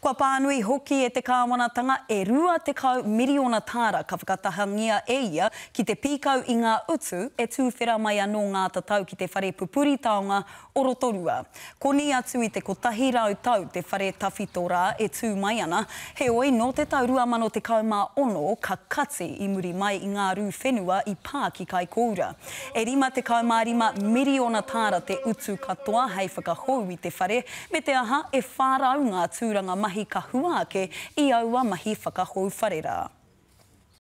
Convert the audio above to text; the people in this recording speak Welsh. Kua pānui hoki e te kāwanatanga e 2 miriona tāra ka whakatahangia e ia ki te pīkau i ngā utu e tūwhera mai anō ngā tatau ki te whare pupuri taonga Orotorua. Koni atu i te 100 rau tau te whare tawhitorā e tū mai ana, he oi no te tau 2016 ka kati i muri mai i ngā rū whenua i Pāki Kaikoura. E 5.5 miriona tāra te utu katoa hei whakahou i te whare, me te aha e whāraunga tūranga mahi ka huake i aua mahi whakahou wharera.